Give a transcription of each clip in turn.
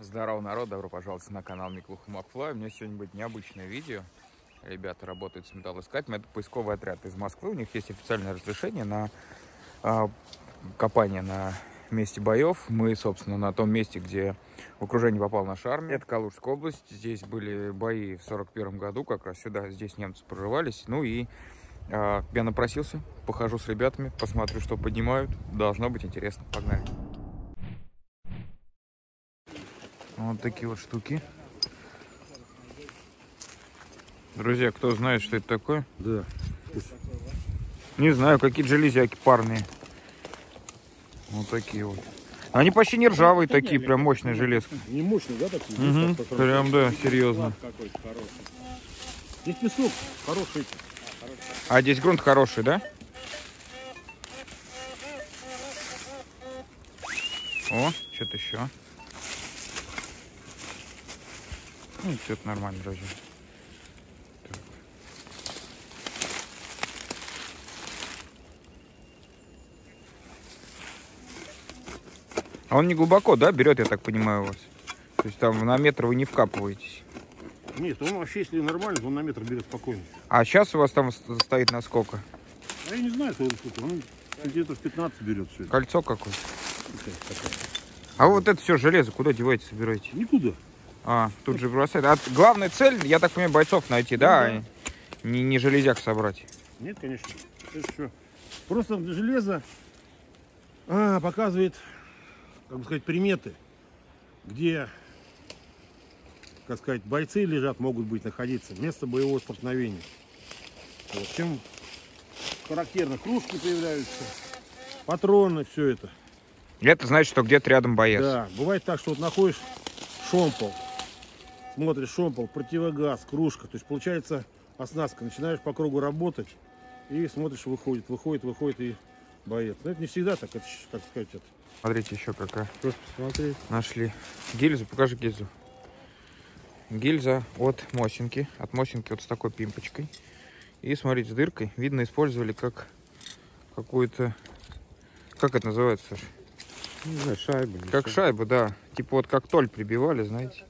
Здорово, народ! Добро пожаловать на канал Миклуха Макфлай. У меня сегодня будет необычное видео. Ребята работают с металлоискателем. Это поисковый отряд из Москвы. У них есть официальное разрешение на копание на месте боев. Мы, собственно, на том месте, где в окружение попала наша армия. Это Калужская область. Здесь были бои в 1941 году. Как раз сюда, здесь немцы прорывались. Ну и я напросился. Похожу с ребятами, посмотрю, что поднимают. Должно быть интересно. Погнали! Вот такие вот штуки. Друзья, кто знает, что это такое? Да. Не знаю, какие-то железяки парные. Вот такие вот. Они почти не ржавые, такие прям мощные железки. Не мощные, да, такие? Угу. Прям, да, серьезно. Здесь песок хороший. А здесь грунт хороший, да? О, что-то еще. Ну, все-то нормально, друзья. Так. А он не глубоко, да, берет, я так понимаю, у вас? То есть там на метр вы не вкапываетесь? Нет, он вообще, если нормально, то он на метр берет спокойно. А сейчас у вас там стоит на сколько? А я не знаю, сколько. Он где-то в 15 берет все. Кольцо какое-то? А вот это все железо куда деваете, собираете? Никуда. А, тут же бросает. А главная цель, я так понимаю, бойцов найти, да? Да. А не железяк собрать. Нет, конечно. Это все. Просто железо показывает, как бы сказать, приметы, где, как сказать, бойцы лежат, могут быть находиться, место боевого столкновения. Вот. Чем характерно, кружки появляются, патроны, все это. Это значит, что где-то рядом боец. Да, бывает так, что вот находишь шомпол. Смотришь, шомпол, противогаз, кружка. То есть получается оснастка. Начинаешь по кругу работать и смотришь, выходит, выходит, выходит и боец. Но это не всегда так, это, как сказать, это. Смотрите, еще какая. Просто посмотреть. Нашли. Гильзу, покажи гильзу. Гильза от Мосинки. От Мосинки вот с такой пимпочкой. И смотрите, с дыркой. Видно, использовали как какую-то... Как это называется, Саша? Не знаю, шайбу. Как шайбу, да. Типа вот как толь прибивали, знаете.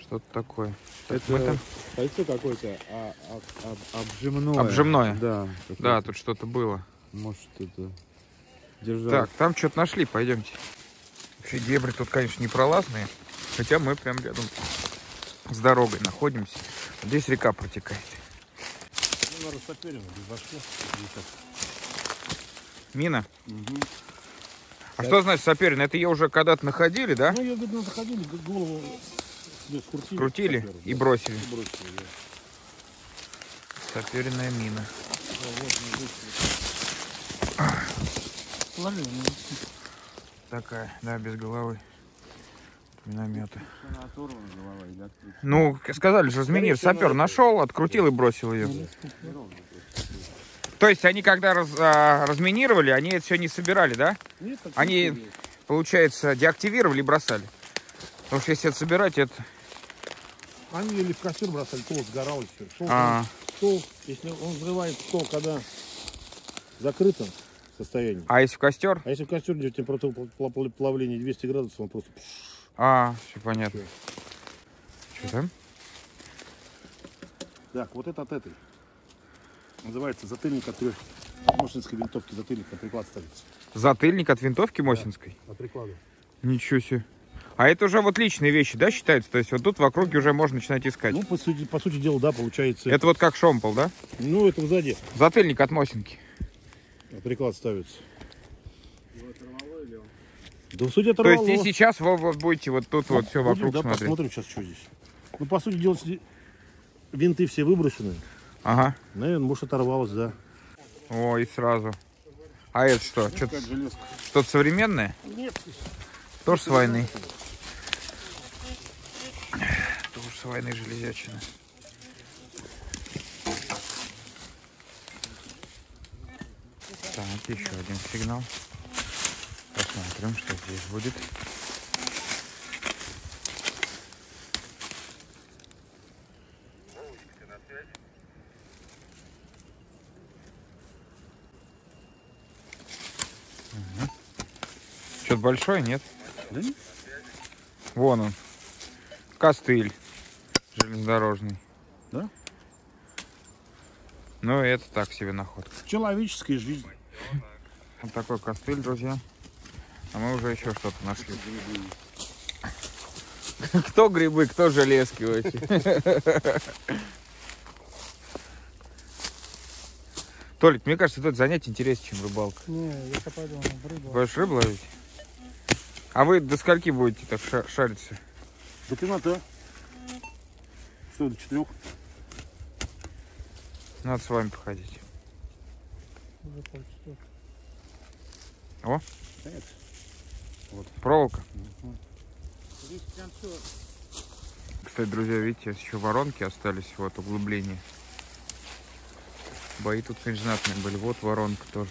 Что-то такое. Это кольцо какое-то обжимное. Обжимное? Да. Да, тут что-то было. Может, это держать. Так, там что-то нашли, пойдемте. Вообще дебри тут, конечно, не пролазные. Хотя мы прям рядом с дорогой находимся. Здесь река протекает. Ну, наверное, соперено, без башки. Мина? Угу. А что значит соперено? Это ее уже когда-то находили, да? Ну, ее, видно, находили, голову скрутили. Скрутили соперу, и да, бросили. И бросили, да. Соперенная мина. Да, вот, такая, да, без головы. Миномета. Ну, сказали же, разминир, сапер нашел, открутил и бросил ее. То есть они когда разминировали, они это все не собирали, да? Нет, они, нет, получается, деактивировали и бросали. Потому что если это собирать, это... Они или в костер бросали, то сгорало все. Стол, если он взрывает стол, когда в закрытом состоянии. А если в костер? А если в костер, где температура плавления 200 градусов, он просто... А, все понятно. Что там? Так, вот это от этой. Называется затыльник от Мосинской винтовки, затыльник на приклад ставится. Затыльник от винтовки Мосинской? Да, от приклада. Ничего себе. А это уже вот личные вещи, да, считаются? То есть вот тут в округе уже можно начинать искать? Ну, по сути дела, да, получается. Это вот как шомпол, да? Ну, это сзади. Затыльник от Мосинки. На приклад ставится. Его оторвало или он? Да, сути, оторвало. То есть и сейчас вы будете вот тут вот все вокруг, да, смотреть? Да, посмотрим сейчас, что здесь. Ну, по сути дела, винты все выброшены. Ага. Наверное, может, оторвалось, да. О, и сразу. А это что? Что-то современное? Нет. Тоже с войны. Тоже с войны железячина. Так, еще один сигнал. Посмотрим, что здесь будет. Большой, нет? Да нет. Вон он. костыль железнодорожный. Да? Ну, это так себе находка. В человеческой жизни. Вот такой костыль, друзья. А мы уже еще что-то нашли. Кто грибы, кто железки вообще. Толик, мне кажется, тут занятие интереснее, чем рыбалка. Не, я копаю в рыбу. Будешь рыбу ловить? А вы до скольки будете так шариться? До темноты. Что, до 4? Надо с вами походить. Уже полчаса. О! Нет. Вот. Проволока. Угу. Кстати, друзья, видите, еще воронки остались, вот углубление. Бои тут, конечно, знатные были. Вот воронка тоже.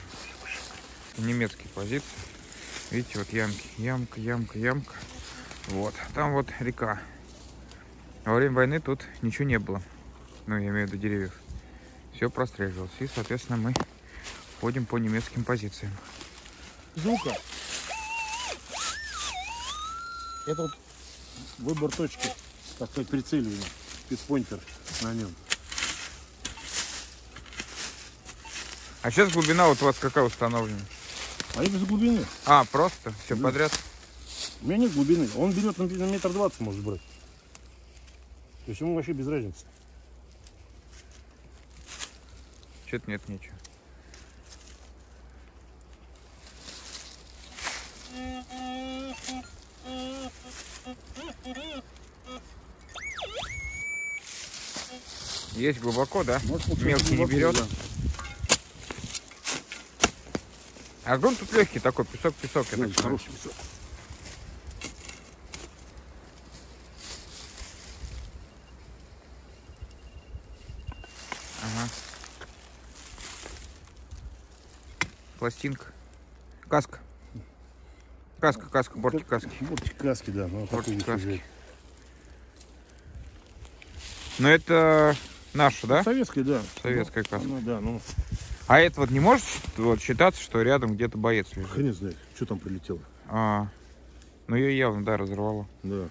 Немецкие позиции. Видите, вот ямки. Ямка, ямка, ямка. Вот. Там вот река. Во время войны тут ничего не было. Ну, я имею в виду деревьев. Все простреливалось. И, соответственно, мы ходим по немецким позициям. Звука. Это вот выбор точки, так сказать, прицеливания. Спидпоинтер на нем. А сейчас глубина вот у вас какая установлена? А я без глубины. А, просто? Все да. Подряд? У меня нет глубины. Он берет на 1,20 метра может брать. То есть ему вообще без разницы. Что-то нет ничего. Есть глубоко, да? Может, мелкий глубоко, не берет. Да. А грунт тут легкий такой, песок-песок. Ой, хороший песок. Ага. Пластинка. Каска. Каска, бортик каски. Бортик каски, да. Бортик каски. Но это наша, да? Советская, да. Советская каска. Ну, да, ну... А это вот не может вот считаться, что рядом где-то боец лежит? Хрен знает, что там прилетело. А, ну ее явно, да, разорвало. Да.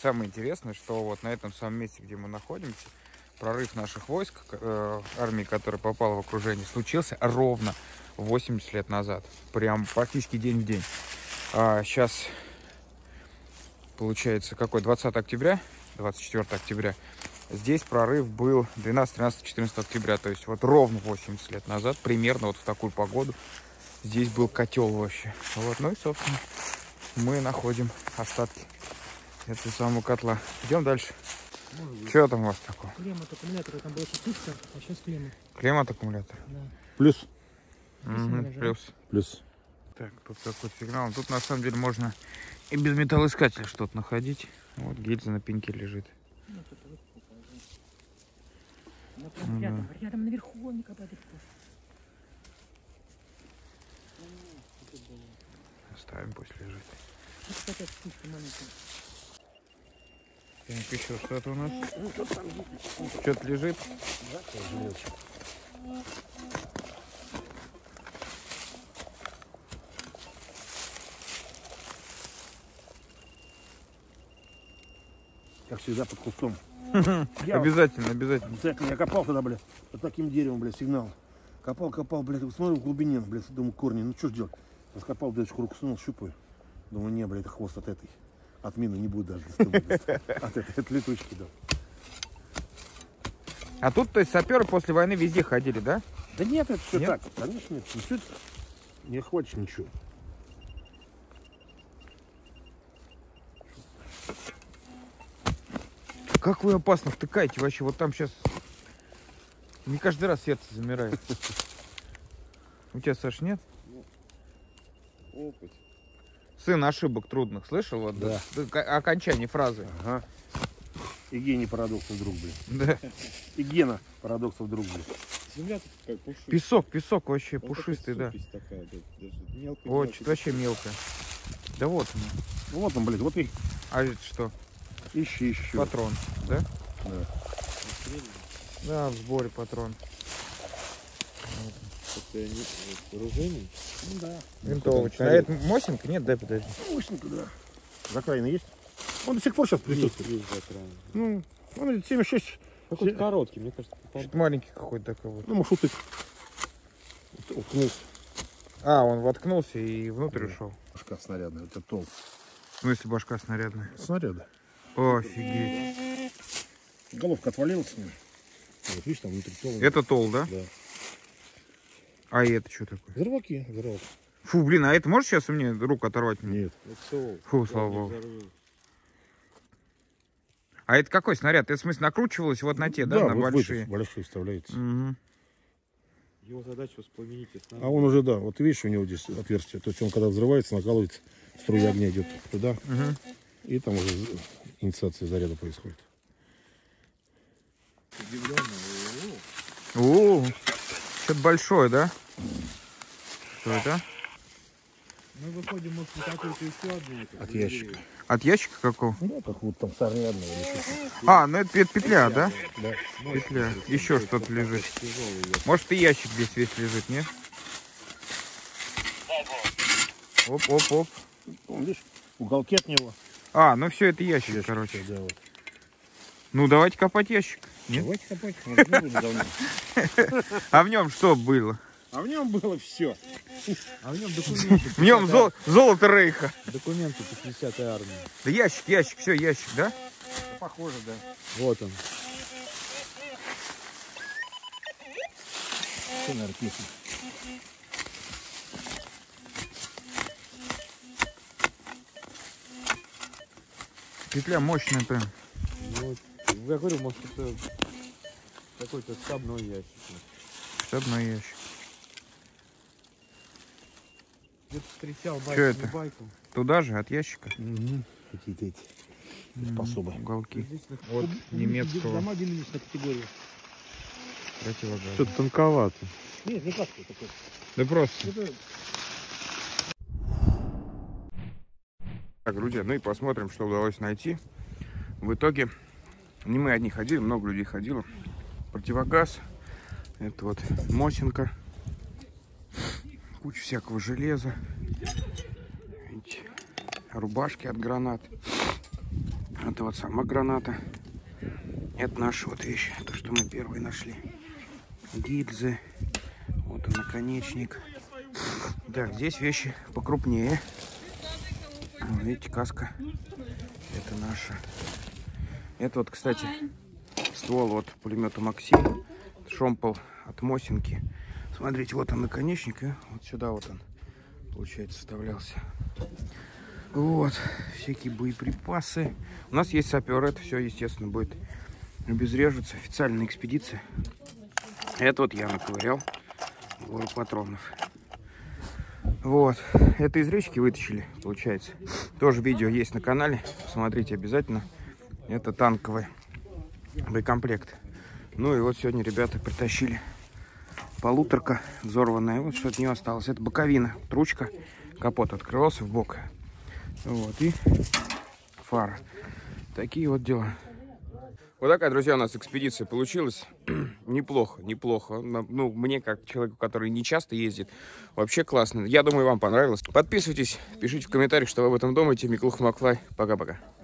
Самое интересное, что вот на этом самом месте, где мы находимся, прорыв наших войск, армии, которая попала в окружение, случился ровно 80 лет назад. Прям практически день в день. А сейчас, получается, какой? 20 октября? 24 октября. Здесь прорыв был 12, 13, 14 октября, то есть вот ровно 80 лет назад, примерно вот в такую погоду, здесь был котел вообще. Вот, ну и, собственно, мы находим остатки этого самого котла. Идем дальше. Что там у вас такое? Клемма от аккумулятора, там была частичка, а сейчас клемма. Клемма от аккумулятора? Да. Плюс. Плюс. Так, тут такой сигнал. Тут, на самом деле, можно и без металлоискателя что-то находить. Вот гильза на пеньке лежит. Вот он рядом, рядом наверху, он не копает. Оставим, пусть лежит. Так, еще что-то у нас. Что-то лежит. Как всегда, под кустом. Я обязательно, вот, обязательно. Я копал тогда, блядь, под таким деревом, блядь, сигнал. Копал, блядь, смотрю в глубине, блядь, думаю, корни, ну что ж делать? Раскопал, блядь, руку сунул, щупаю. Думаю, не, блядь, хвост от этой. От мины не будет даже. От этой, от летучки, да. А тут, то есть, саперы после войны везде ходили, да? Да нет, это все так, конечно, нет. Ничего, не хватит ничего. Как вы опасно втыкаете вообще, вот там сейчас не каждый раз сердце замирает. У тебя, Саш, нет? Опыт. Сын ошибок трудных, слышал? Вот, да. Окончание фразы. Ага. И гений парадоксов друг, блин. Да. И гена парадоксов друг, блин. Земля такая пушистая. Песок вообще вот пушистый, да. Такая, даже мелкая, о, что-то вообще мелкая. Да вот он. Ну, вот он, блин, вот и. А это что? Ищи. Патрон, да? Да. Да, в сборе патрон. Это оружейный? Ну да. Винтовочный. А это Мосинка? Нет, да, подожди. Мосинка, да. Закраина есть? Он до сих пор сейчас присутствует. Есть, ну, он 7,6. Какой-то короткий, мне кажется. Чуть маленький какой-то такой. Вот. Ну, маршрутик. Уткнулся. А, он воткнулся и внутрь ушел. Башка снарядная, это толк. Ну, если башка снарядная. Снаряды. Офигеть. Головка отвалилась. Вот, видишь, там внутри тол. Это тол, да? Да. А это что такое? Взорваки, взорвалки. Фу, блин, а это можешь сейчас у меня руку оторвать? Нет. Фу, слава богу. А это какой снаряд? Это, в смысле, накручивалось вот на те, да? Да, на вот большие. Большие вставляется. Угу. Его задача воспламенить. А он уже, да, вот видишь, у него здесь отверстие. То есть он когда взрывается, накалывает, струя огня идет туда. Угу. И там уже инициация заряда происходит. О, что-то большое, да? Что это? Мы выходим, может, на какую-то исходную. От ящика. От ящика какого? Ну, как будто там сорнядного. А, ну это петля, да? Да. Петля. Еще что-то лежит. Может, и ящик здесь весь лежит, нет? Оп, оп, оп. Видишь, уголки от него. А, ну все, это ящик, короче. Ну, давайте копать ящик. Нет? Давайте копать. А в нем что было? А в нем было все. А в нем документы. В нем золото Рейха. Документы 50-й армии. Да ящик, ящик, все, ящик, да? Похоже, да. Вот он. Все, наверное, песня. Петля мощная прям. Вот. Я говорю, может, это какой-то штабной ящик. Штабной ящик. Где-то встречал байку, байку. Туда же, от ящика? Угу. Какие-то эти способы. Уголки. Вот немецкого. Дома единичной категории. Что-то тонковато. Нет, не каска такой. Да просто. Это... Так, друзья, ну и посмотрим, что удалось найти. В итоге... Не мы одни ходили, много людей ходило. Противогаз. Это вот Мосинка. Куча всякого железа. Видите? Рубашки от гранат. Это вот сама граната. Это наши вот вещи. То, что мы первые нашли. Гильзы. Вот он, наконечник. Так, здесь вещи покрупнее. Видите, каска. Это наша. Это вот, кстати, ствол от пулемета Максим, шомпол от Мосинки. Смотрите, вот он наконечник, и вот сюда вот он, получается, вставлялся. Вот, всякие боеприпасы. У нас есть саперы, это все, естественно, будет обезвреживаться. Официальная экспедиция. Это вот я наковырял гору патронов. Вот, это из речки вытащили, получается. Тоже видео есть на канале, посмотрите обязательно. Это танковый боекомплект. Ну и вот сегодня ребята притащили полуторка взорванная. Вот что от нее осталось. Это боковина, ручка, капот открывался в бок. Вот и фара. Такие вот дела. Вот такая, друзья, у нас экспедиция получилась. Неплохо, неплохо. Ну, мне, как человеку, который не часто ездит, вообще классно. Я думаю, вам понравилось. Подписывайтесь, пишите в комментариях, что вы об этом думаете. Миклуха Макфлай. Пока-пока.